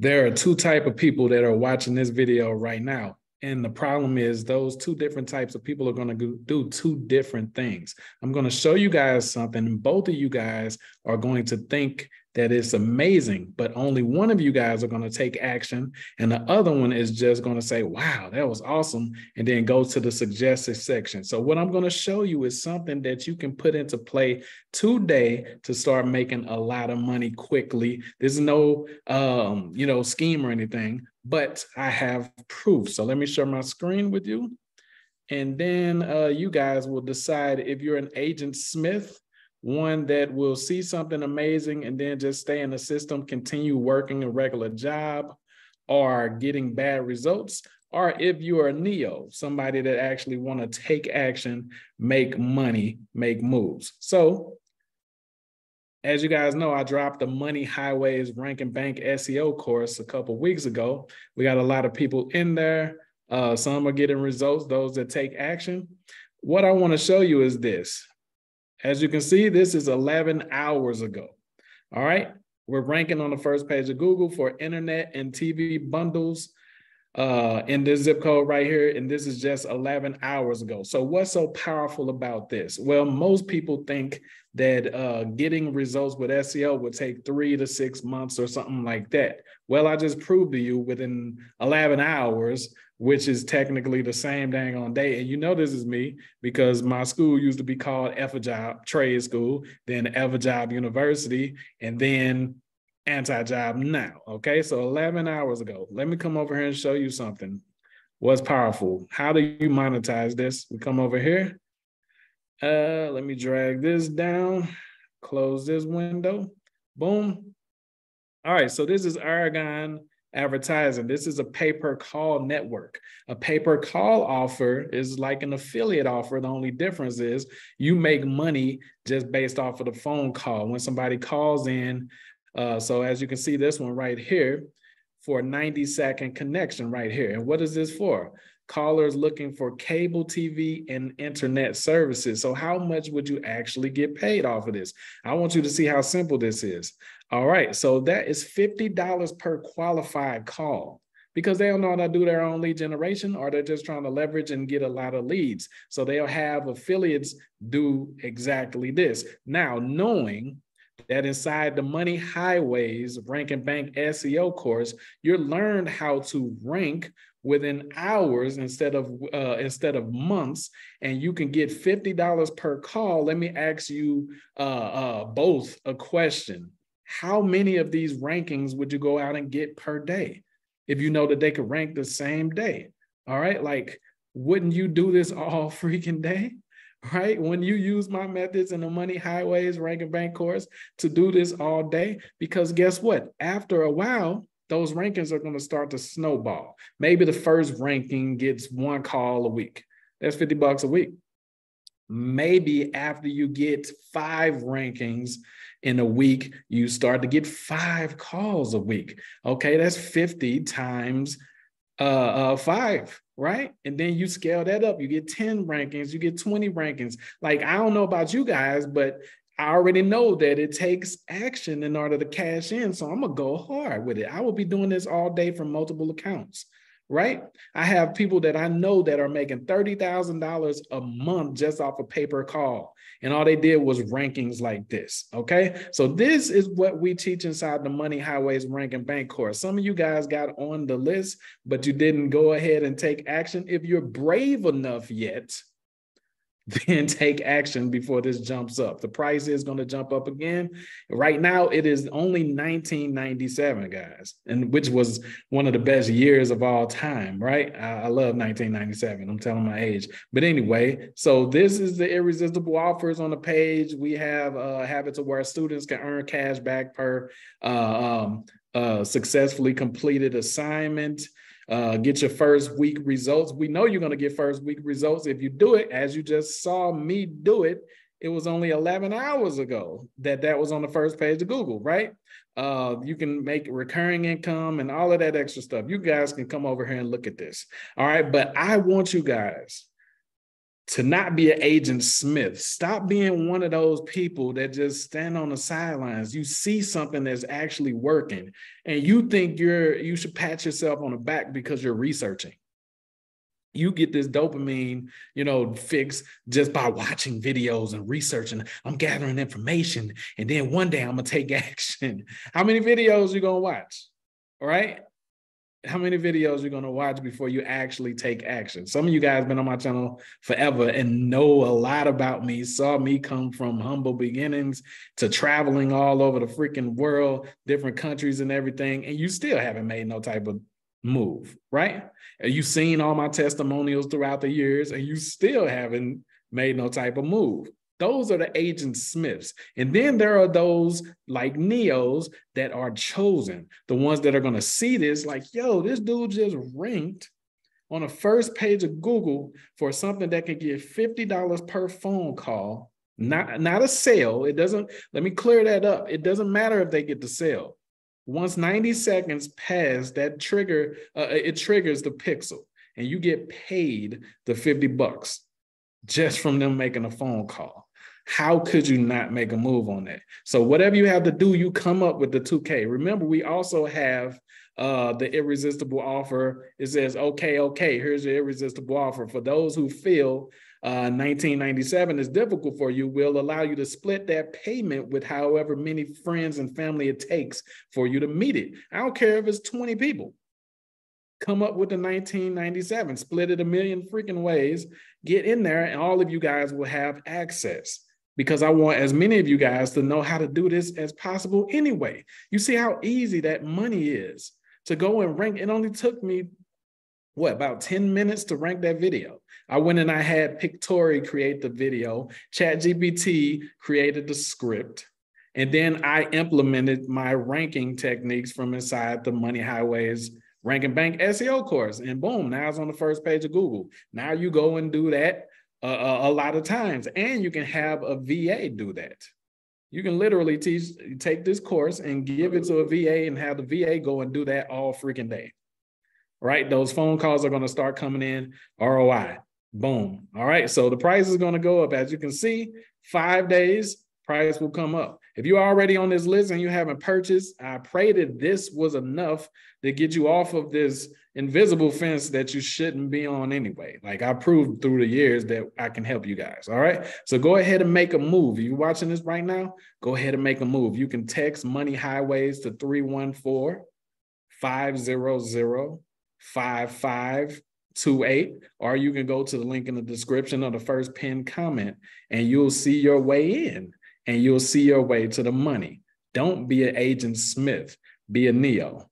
There are two types of people that are watching this video right now. And the problem is those two different types of people are going to do two different things. I'm going to show you guys something, and both of you guys are going to think that it's amazing, but only one of you guys are going to take action. And the other one is just going to say, wow, that was awesome. And then go to the suggested section. So what I'm going to show you is something that you can put into play today to start making a lot of money quickly. There's no, scheme or anything, but I have proof. So let me share my screen with you. And then you guys will decide if you're an Agent Smith, one that will see something amazing and then just stay in the system, continue working a regular job or getting bad results, or if you are a Neo, somebody that actually want to take action, make money, make moves. So as you guys know, I dropped the Money Highways Rank and Bank SEO course a couple of weeks ago. We got a lot of people in there. Some are getting results, those that take action. What I want to show you is this. As you can see, this is 11 hours ago. All right. We're ranking on the first page of Google for internet and TV bundles in this zip code right here. And this is just 11 hours ago. So what's so powerful about this? Well, most people think that getting results with SEO would take 3 to 6 months or something like that. Well, I just proved to you within 11 hours, which is technically the same dang on day. And you know this is me because my school used to be called Everjob Trade School, then Everjob University, and then Anti-Job Now. Okay, so 11 hours ago. Let me come over here and show you something. What's powerful? How do you monetize this? We come over here. Let me drag this down, close this window. Boom. All right, so this is Aragon Advertising. This is a pay-per-call network. A pay-per-call offer is like an affiliate offer. The only difference is you make money just based off of the phone call when somebody calls in. So as you can see, this one right here for a 90-second connection right here. And what is this for? Callers looking for cable TV and internet services. So how much would you actually get paid off of this? I want you to see how simple this is. All right, so that is $50 per qualified call because they don't know how to do their own lead generation, or they're just trying to leverage and get a lot of leads. So they'll have affiliates do exactly this. Now, knowing that inside the Money Highways Rank and Bank SEO course, you learned how to rank within hours instead of months, and you can get $50 per call. Let me ask you both a question. How many of these rankings would you go out and get per day if you know that they could rank the same day? All right, like, wouldn't you do this all freaking day? Right? When you use my methods in the Money Highways Rank and Bank course to do this all day, because guess what? After a while, those rankings are going to start to snowball. Maybe the first ranking gets one call a week. That's $50 a week. Maybe after you get 5 rankings in a week, you start to get 5 calls a week. Okay, that's 50 times 5, right? And then you scale that up. You get 10 rankings, you get 20 rankings. Like, I don't know about you guys, but I already know that it takes action in order to cash in, so I'm going to go hard with it. I will be doing this all day from multiple accounts, right? I have people that I know that are making $30,000 a month just off a paper call, and all they did was rankings like this, okay? So this is what we teach inside the Money Highways Rank and Bank course. Some of you guys got on the list, but you didn't go ahead and take action. If you're brave enough yet, then take action before this jumps up. The price is going to jump up again. Right now, it is only $19.97, guys, and which was one of the best years of all time, right? I love 1997. I'm telling my age. But anyway, so this is the irresistible offers on the page. We have habits of where students can earn cash back per successfully completed assignment. Get your first week results. We know you're going to get first week results if you do it, as you just saw me do it. It was only 11 hours ago that was on the first page of Google, right? You can make recurring income and all of that extra stuff. You guys can come over here and look at this. All right. But I want you guys to not be an Agent Smith. Stop being one of those people that just stand on the sidelines. You see something that's actually working and you think you should pat yourself on the back because you're researching. You get this dopamine, fix just by watching videos and researching. I'm gathering information, and then one day I'm gonna take action. How many videos you gonna watch? All right. How many videos you're gonna watch before you actually take action? Some of you guys been on my channel forever and know a lot about me. Saw me come from humble beginnings to traveling all over the freaking world, different countries and everything, and you still haven't made no type of move, right? You've seen all my testimonials throughout the years and you still haven't made no type of move. Those are the Agent Smiths. And then there are those like Neos that are chosen, the ones that are going to see this like, yo, this dude just ranked on the first page of Google for something that could get $50 per phone call, not a sale. It doesn't, let me clear that up. It doesn't matter if they get the sale. Once 90 seconds pass, that trigger, it triggers the pixel and you get paid the $50 just from them making a phone call. How could you not make a move on that? So whatever you have to do, you come up with the 2K. Remember, we also have the irresistible offer. It says, okay, here's your irresistible offer. For those who feel 1997 is difficult for you, will allow you to split that payment with however many friends and family it takes for you to meet it. I don't care if it's 20 people. Come up with the 1997, split it a million freaking ways, get in there, and all of you guys will have access, because I want as many of you guys to know how to do this as possible anyway. You see how easy that money is to go and rank. It only took me about 10 minutes to rank that video. I went and I had Pictory create the video, ChatGPT created the script, and then I implemented my ranking techniques from inside the Money Highways Rank and Bank SEO course. And boom, now it's on the first page of Google. Now you go and do that a lot of times, and you can have a VA do that. You can literally take this course and give it to a VA and have the VA go and do that all freaking day. Right? Those phone calls are going to start coming in. ROI. Boom. All right. So the price is going to go up. As you can see, 5 days, price will come up. If you're already on this list and you haven't purchased, I pray that this was enough to get you off of this invisible fence that you shouldn't be on anyway. Like I proved through the years that I can help you guys. All right. So go ahead and make a move. If you're watching this right now, go ahead and make a move. You can text Money Highways to 314-500-5528, or you can go to the link in the description of the first pinned comment and you'll see your way in and you'll see your way to the money. Don't be an Agent Smith, be a Neo.